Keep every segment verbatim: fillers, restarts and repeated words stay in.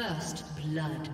First blood.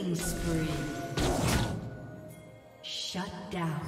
Killing spree. Shut down.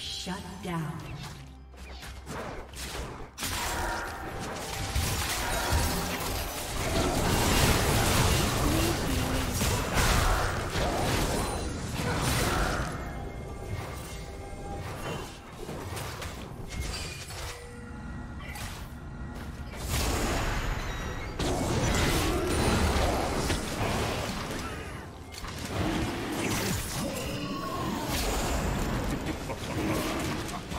Shut down. Come on.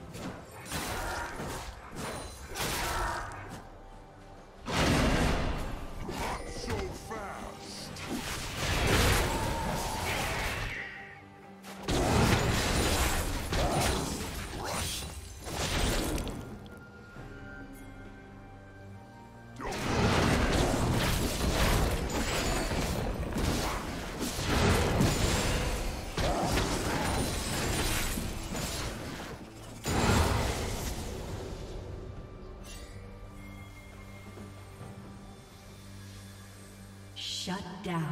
Shut down.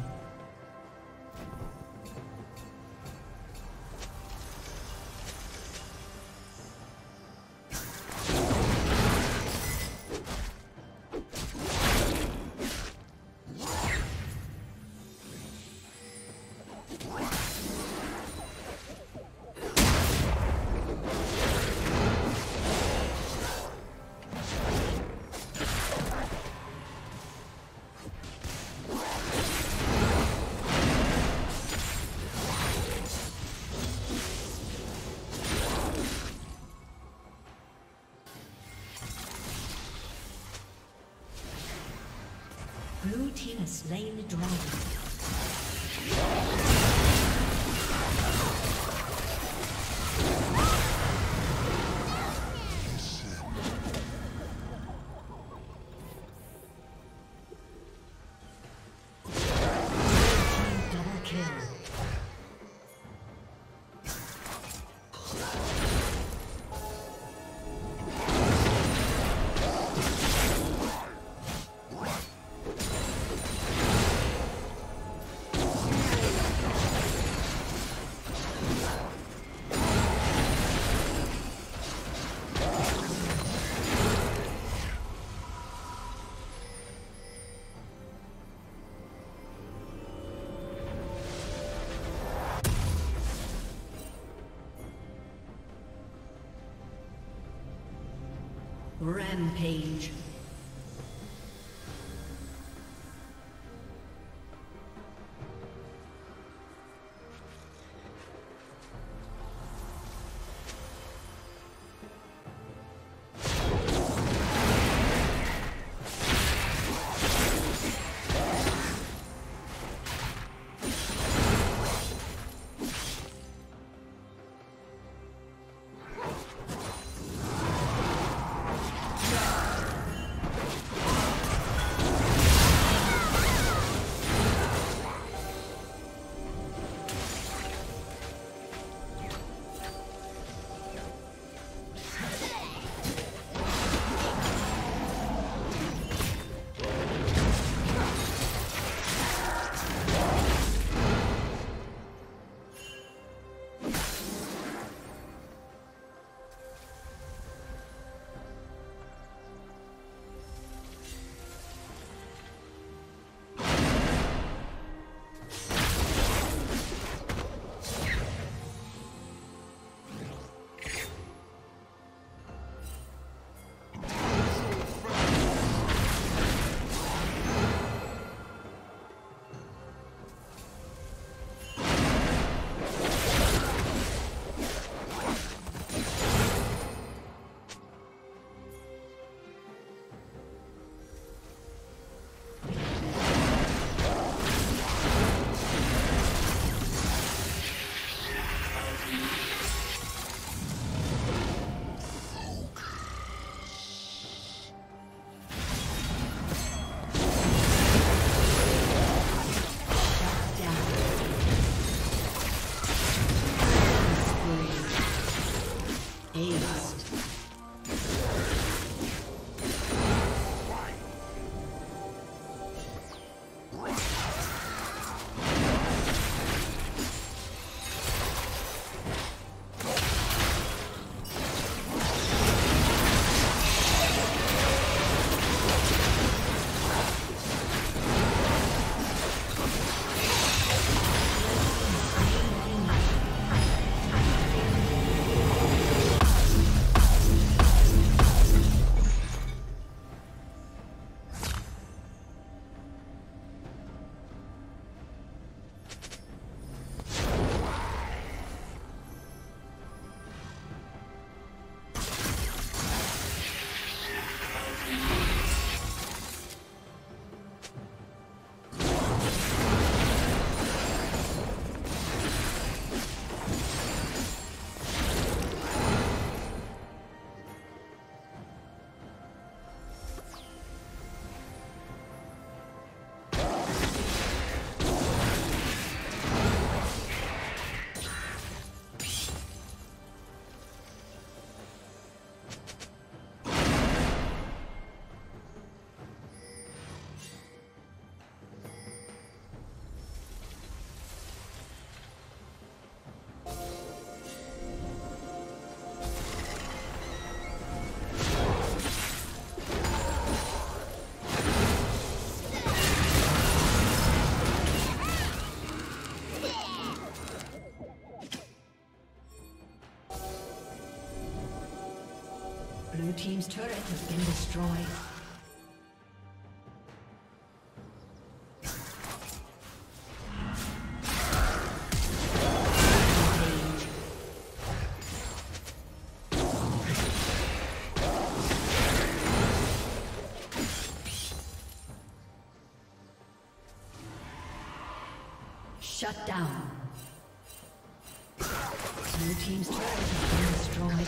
Blue team has slain the dragon. Rampage. Blue team's turret has been destroyed. Shut down. Blue team's turret has been destroyed.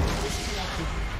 has disconnected.